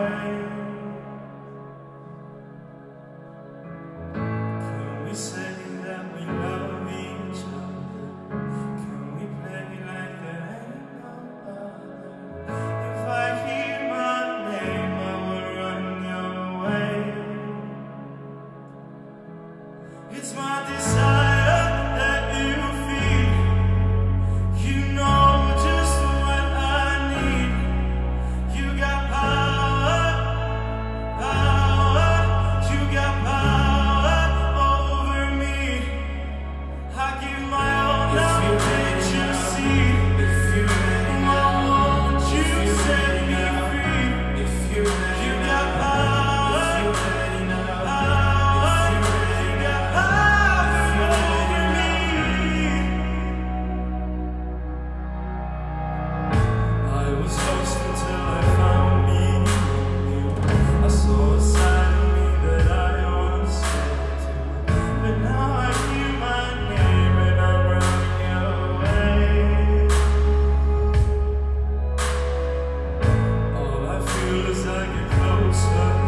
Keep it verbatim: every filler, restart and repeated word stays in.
Can we say that we love each other? Can we play like there ain't no other? If I hear my name, I will run your way. It's my desire. As I get closer